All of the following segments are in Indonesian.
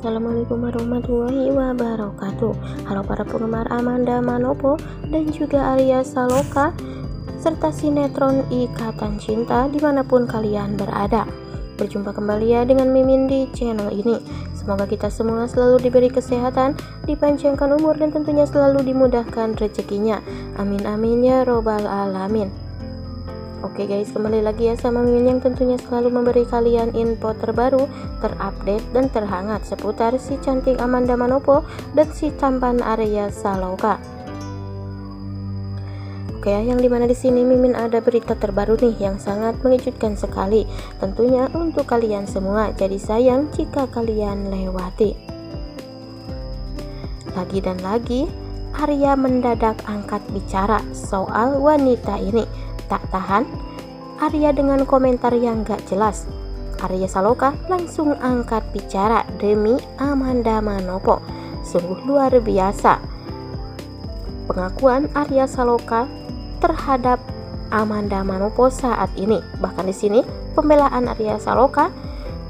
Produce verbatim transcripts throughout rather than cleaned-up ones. Assalamualaikum warahmatullahi wabarakatuh. Halo para penggemar Amanda Manopo dan juga Arya Saloka serta sinetron Ikatan Cinta dimanapun kalian berada. Berjumpa kembali ya dengan Mimin di channel ini. Semoga kita semua selalu diberi kesehatan, dipanjangkan umur, dan tentunya selalu dimudahkan rezekinya. Amin amin ya robbal alamin. Oke guys, kembali lagi ya sama Mimin yang tentunya selalu memberi kalian info terbaru, terupdate, dan terhangat seputar si cantik Amanda Manopo dan si tampan Arya Saloka. Oke, yang dimana di sini Mimin ada berita terbaru nih yang sangat mengejutkan sekali tentunya untuk kalian semua, jadi sayang jika kalian lewati. Lagi dan lagi Arya mendadak angkat bicara soal wanita ini. Tak tahan Arya dengan komentar yang gak jelas, Arya Saloka langsung angkat bicara demi Amanda Manopo. Sungguh luar biasa pengakuan Arya Saloka terhadap Amanda Manopo saat ini. Bahkan di sini pembelaan Arya Saloka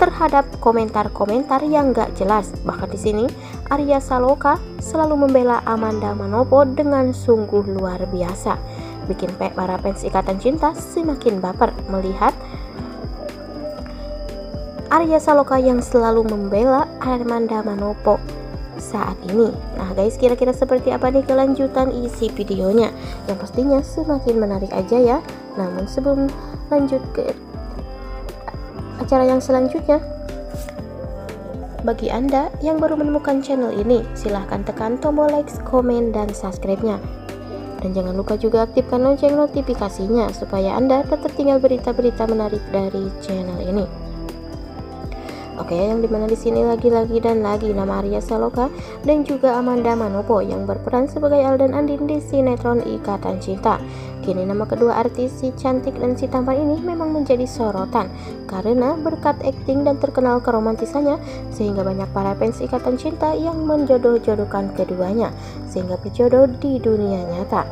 terhadap komentar-komentar yang gak jelas. Bahkan di sini Arya Saloka selalu membela Amanda Manopo dengan sungguh luar biasa, bikin para fans Ikatan Cinta semakin baper melihat Arya Saloka yang selalu membela Amanda Manopo saat ini. Nah guys, kira-kira seperti apa nih kelanjutan isi videonya, yang pastinya semakin menarik aja ya. Namun sebelum lanjut ke acara yang selanjutnya, bagi anda yang baru menemukan channel ini, silahkan tekan tombol like, komen, dan subscribe-nya, dan jangan lupa juga aktifkan lonceng notifikasinya supaya anda tak tertinggal berita-berita menarik dari channel ini. Oke, yang dimana di sini lagi-lagi dan lagi nama Arya Saloka dan juga Amanda Manopo yang berperan sebagai Al dan Andin di sinetron Ikatan Cinta. Kini nama kedua artis si cantik dan si tampan ini memang menjadi sorotan karena berkat akting dan terkenal keromantisannya, sehingga banyak para fans Ikatan Cinta yang menjodoh-jodohkan keduanya sehingga berjodoh di dunia nyata.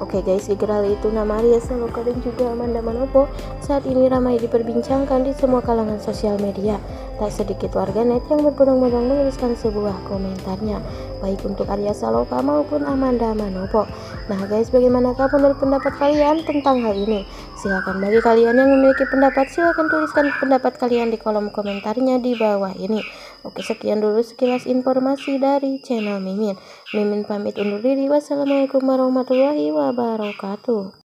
Oke guys, segera itu nama Arya Saloka dan juga Amanda Manopo saat ini ramai diperbincangkan di semua kalangan sosial media. Tak sedikit warganet yang berbondong-bondong menuliskan sebuah komentarnya, baik untuk Arya Saloka maupun Amanda Manopo. Nah guys, bagaimanakah menurut pendapat kalian tentang hal ini? Silahkan bagi kalian yang memiliki pendapat, silahkan tuliskan pendapat kalian di kolom komentarnya di bawah ini. Oke, sekian dulu sekilas informasi dari channel Mimin. Mimin pamit undur diri. Wassalamualaikum warahmatullahi wabarakatuh.